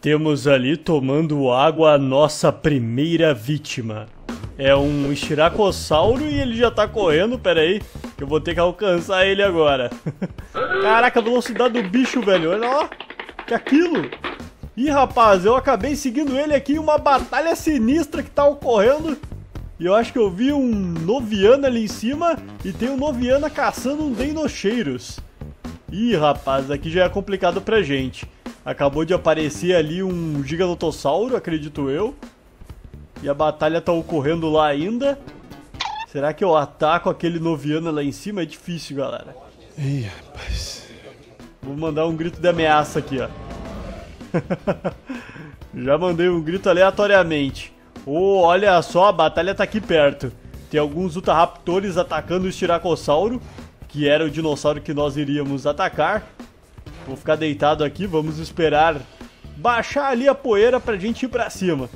Temos ali tomando água a nossa primeira vítima. É um estiracossauro e ele já tá correndo, pera aí. Eu vou ter que alcançar ele agora. Caraca, a velocidade do bicho, velho. Olha lá, que aquilo. Ih, rapaz, eu acabei seguindo ele aqui em uma batalha sinistra que tá ocorrendo. E eu acho que eu vi um Noviana ali em cima e tem um Noviana caçando um deinocheiros. Ih, rapaz, aqui já é complicado pra gente. Acabou de aparecer ali um giganotossauro, acredito eu. E a batalha tá ocorrendo lá ainda. Será que eu ataco aquele Noviana lá em cima? É difícil, galera. Ih, rapaz. Vou mandar um grito de ameaça aqui, ó. Já mandei um grito aleatoriamente. Oh, olha só, a batalha tá aqui perto. Tem alguns utahraptores atacando o estiracossauro, que era o dinossauro que nós iríamos atacar. Vou ficar deitado aqui, vamos esperar baixar ali a poeira pra gente ir pra cima.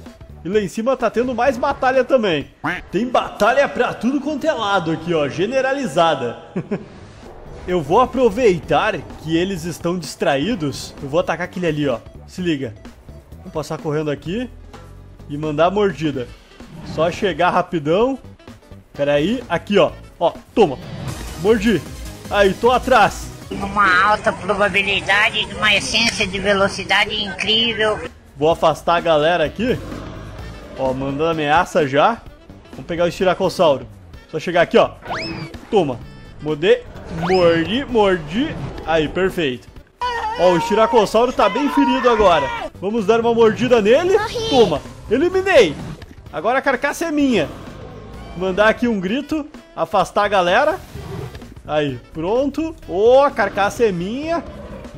E lá em cima tá tendo mais batalha também. Tem batalha pra tudo quanto é lado aqui, ó, generalizada. Eu vou aproveitar que eles estão distraídos. Eu vou atacar aquele ali, ó. Se liga. Vou passar correndo aqui e mandar a mordida. Só chegar rapidão. Pera aí, aqui, ó. Ó, toma. Mordi. Aí, tô atrás. Uma alta probabilidade de uma essência de velocidade incrível. Vou afastar a galera aqui. Ó, mandando ameaça já. Vamos pegar o estiracossauro. Só chegar aqui, ó. Toma. Mordi. Aí, perfeito. Ó, o estiracossauro tá bem ferido agora. Vamos dar uma mordida nele. Toma. Eliminei. Agora a carcaça é minha. Mandar aqui um grito. Afastar a galera. Aí, pronto. Ó, a carcaça é minha.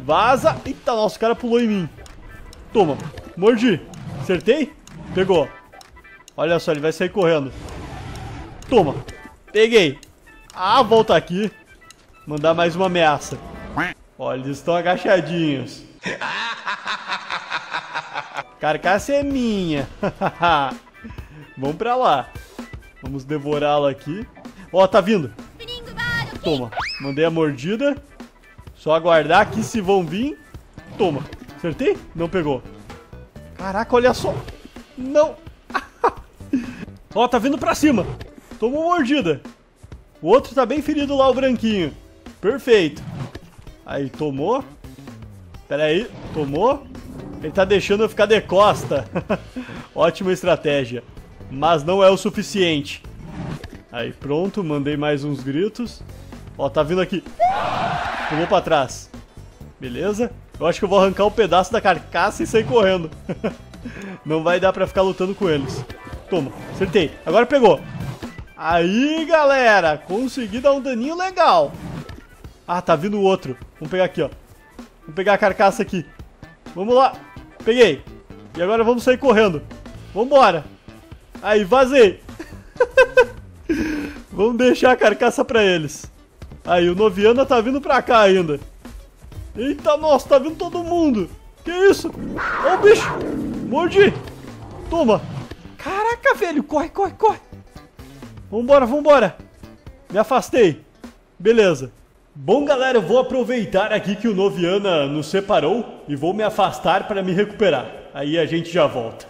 Vaza. Eita, nossa, o cara pulou em mim. Toma. Mordi. Acertei? Pegou. Olha só, ele vai sair correndo. Toma. Peguei. Ah, volta aqui. Mandar mais uma ameaça. Olha, eles estão agachadinhos. Carcaça é minha. Vamos pra lá. Vamos devorá-la aqui. Ó, tá vindo. Toma. Mandei a mordida. Só aguardar que se vão vir. Toma. Acertei? Não pegou. Caraca, olha só. Não. Ó, tá vindo pra cima. Tomou mordida. O outro tá bem ferido lá, o branquinho. Perfeito. Aí, tomou. Pera aí, tomou. Ele tá deixando eu ficar de costa. Ótima estratégia. Mas não é o suficiente. Aí, pronto. Mandei mais uns gritos. Ó, tá vindo aqui. Pulou pra trás. Beleza. Eu acho que eu vou arrancar um pedaço da carcaça e sair correndo. Não vai dar pra ficar lutando com eles. Toma. Acertei. Agora pegou. Aí, galera. Consegui dar um daninho legal. Ah, tá vindo o outro. Vamos pegar aqui, ó. Vamos pegar a carcaça aqui. Vamos lá. Peguei. E agora vamos sair correndo. Vambora. Aí, vazei. Vamos deixar a carcaça pra eles. Aí, o Noviana tá vindo pra cá ainda. Eita, nossa, tá vindo todo mundo. Que isso? Ó o bicho. Mordi. Toma. Caraca, velho. Corre, corre, corre. Vambora, vambora. Me afastei. Beleza. Bom, galera, eu vou aproveitar aqui que o Noviana nos separou e vou me afastar para me recuperar. Aí a gente já volta.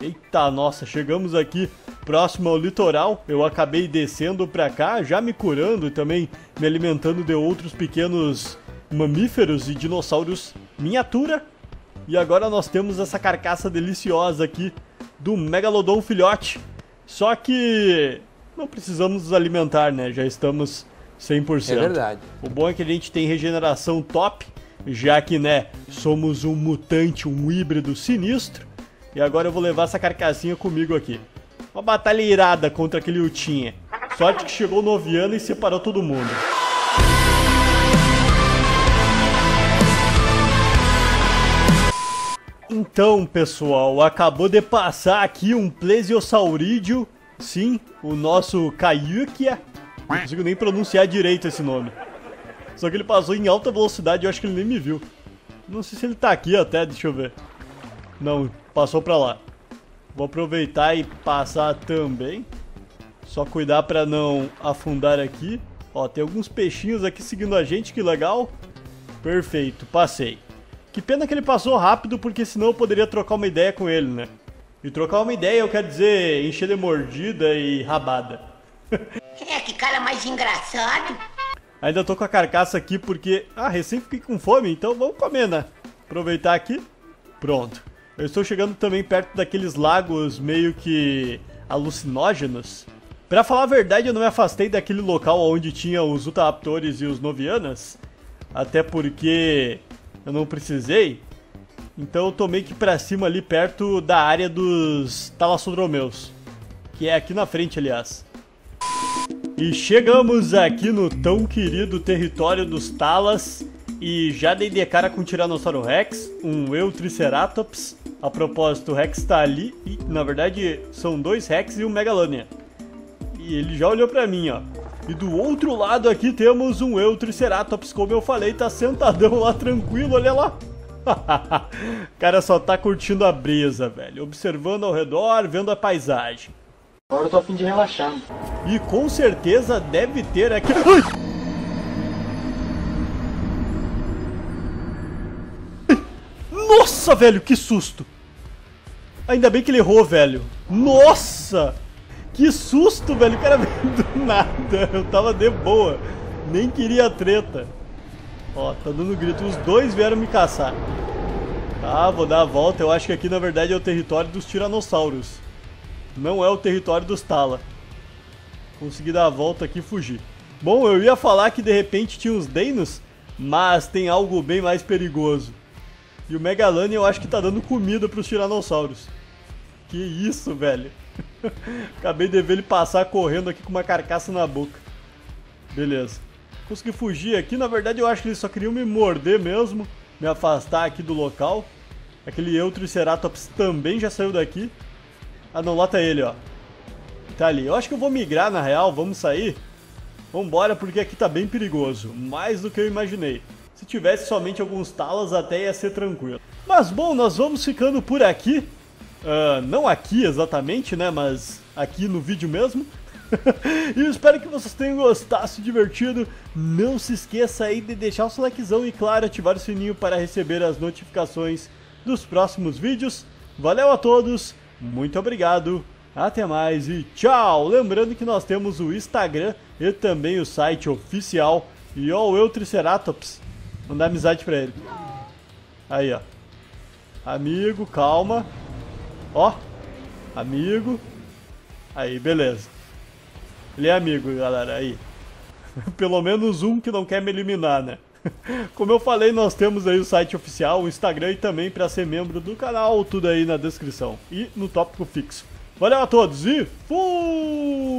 Eita, nossa, chegamos aqui próximo ao litoral. Eu acabei descendo para cá, já me curando e também me alimentando de outros pequenos mamíferos e dinossauros miniatura. E agora nós temos essa carcaça deliciosa aqui do Megalodon filhote. Só que... não precisamos nos alimentar, né? Já estamos 100%. É verdade. O bom é que a gente tem regeneração top, já que, né, somos um mutante, um híbrido sinistro. E agora eu vou levar essa carcassinha comigo aqui. Uma batalha irada contra aquele Utinha. Sorte que chegou o Noviana e separou todo mundo. Então, pessoal, acabou de passar aqui um plesiosaurídeo. Sim, o nosso Kaiukia. Não consigo nem pronunciar direito esse nome. Só que ele passou em alta velocidade, eu acho que ele nem me viu. Não sei se ele tá aqui até, deixa eu ver. Não, passou pra lá. Vou aproveitar e passar também. Só cuidar pra não afundar aqui. Ó, tem alguns peixinhos aqui seguindo a gente, que legal. Perfeito, passei. Que pena que ele passou rápido, porque senão eu poderia trocar uma ideia com ele, né? E trocar uma ideia, eu quero dizer, encher de mordida e rabada. É, que cara mais engraçado. Ainda tô com a carcaça aqui porque... ah, recém fiquei com fome, então vamos comer, né? Aproveitar aqui. Pronto. Eu estou chegando também perto daqueles lagos meio que alucinógenos. Pra falar a verdade, eu não me afastei daquele local onde tinha os utahraptores e os novianas. Até porque... eu não precisei, então eu tomei que pra cima ali perto da área dos Thalassodromeus, que é aqui na frente, aliás. E chegamos aqui no tão querido território dos Thalas e já dei de cara com um Tiranossauro Rex, um Eotriceratops. A propósito, o Rex tá ali e, na verdade, são dois Rex e um Megalania. E ele já olhou pra mim, ó. E do outro lado aqui temos um Eotriceratops, como eu falei, tá sentadão lá, tranquilo, olha lá. O cara só tá curtindo a brisa, velho, observando ao redor, vendo a paisagem. Agora eu tô a fim de relaxar. E com certeza deve ter aqui... ai! Nossa, velho, que susto! Ainda bem que ele errou, velho. Nossa! Que susto, velho, o cara veio do nada, eu tava de boa, nem queria treta. Ó, tá dando grito, os dois vieram me caçar. Tá, vou dar a volta, eu acho que aqui na verdade é o território dos tiranossauros. Não é o território dos Thala. Consegui dar a volta aqui e fugir. Bom, eu ia falar que de repente tinha uns deinos, mas tem algo bem mais perigoso. E o Megalania eu acho que tá dando comida pros tiranossauros. Que isso, velho. Acabei de ver ele passar correndo aqui com uma carcaça na boca. Beleza. Consegui fugir aqui. Na verdade, eu acho que eles só queriam me morder mesmo. Me afastar aqui do local. Aquele Eotriceratops também já saiu daqui. Ah, não. Lá tá ele, ó. Tá ali. Eu acho que eu vou migrar, na real. Vamos sair? Vambora, porque aqui tá bem perigoso. Mais do que eu imaginei. Se tivesse somente alguns Thalas, até ia ser tranquilo. Mas, bom, nós vamos ficando por aqui. Não aqui exatamente, né, mas aqui no vídeo mesmo. E eu espero que vocês tenham gostado, se divertido. Não se esqueça aí de deixar o seu likezão e, claro, ativar o sininho para receber as notificações dos próximos vídeos. Valeu a todos, muito obrigado, até mais e tchau! Lembrando que nós temos o Instagram e também o site oficial. E ó, o Eotriceratops, mandar amizade pra ele. Aí, ó. Amigo, calma. Ó, amigo. Aí, beleza. Ele é amigo, galera, aí. Pelo menos um que não quer me eliminar, né? Como eu falei, nós temos aí o site oficial, o Instagram e também pra ser membro do canal, tudo aí na descrição e no tópico fixo. Valeu a todos e fui!